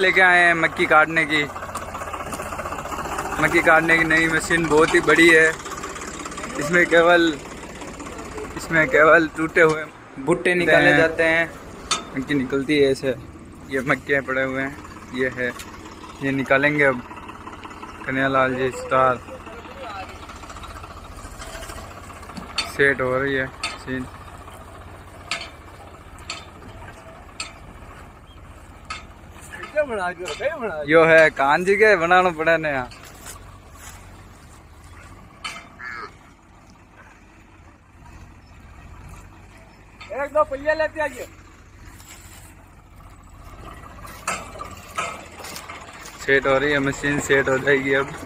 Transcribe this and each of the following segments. लेके आए हैं मक्की काटने की नई मशीन। बहुत ही बड़ी है। इसमें केवल टूटे हुए भुट्टे निकाले जाते हैं। मक्की निकलती है ऐसे। ये मक्के पड़े हुए हैं, ये है, ये निकालेंगे अब कन्हैयालाल जी। स्टार सेट हो रही है मशीन। यो है कान जी के बनाना पड़े ने। यहाँ एक दो पहिया लेते आइए। सेट हो रही है मशीन, सेट हो जाएगी अब।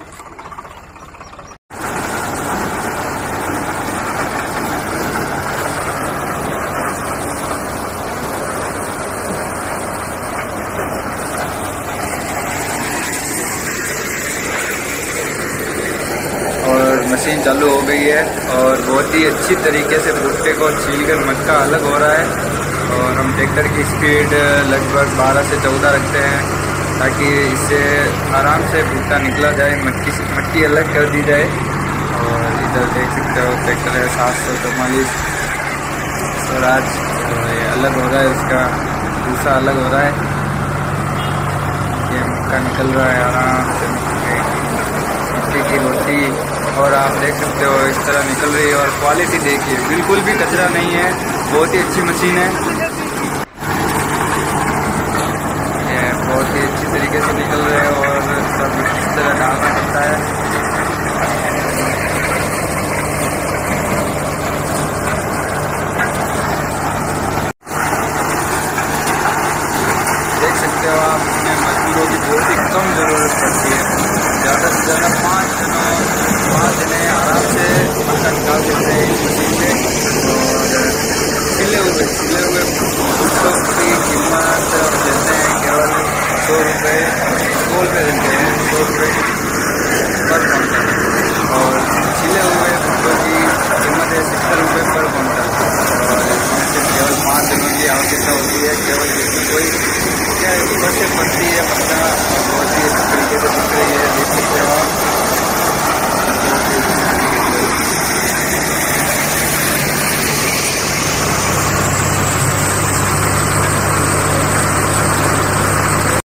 मशीन चालू हो गई है और बहुत ही अच्छी तरीके से भुट्टे को छीलकर मक्का अलग हो रहा है। और हम ट्रैक्टर की स्पीड लगभग 12 से 14 रखते हैं ताकि इससे आराम से भुट्टा निकला जाए, मट्टी अलग कर दी जाए। और इधर देख सकते हो ट्रैक्टर है 744 स्वराज। ये अलग हो रहा है, उसका भूसा अलग हो रहा है। ये मक्का निकल रहा है आराम से, मक्के की रोटी। और आप देख सकते हो इस तरह निकल रही है। और क्वालिटी देखिए, बिल्कुल भी कचरा नहीं है। बहुत ही अच्छी मशीन है। ये बहुत ही अच्छी तरीके से निकल रहे हैं और सब इस तरह डालना पड़ता है। देख सकते हो आप, इसमें मजदूरों की बहुत ही कम जरूरत पड़ती है। ज़्यादा से ज़्यादा 5 जनों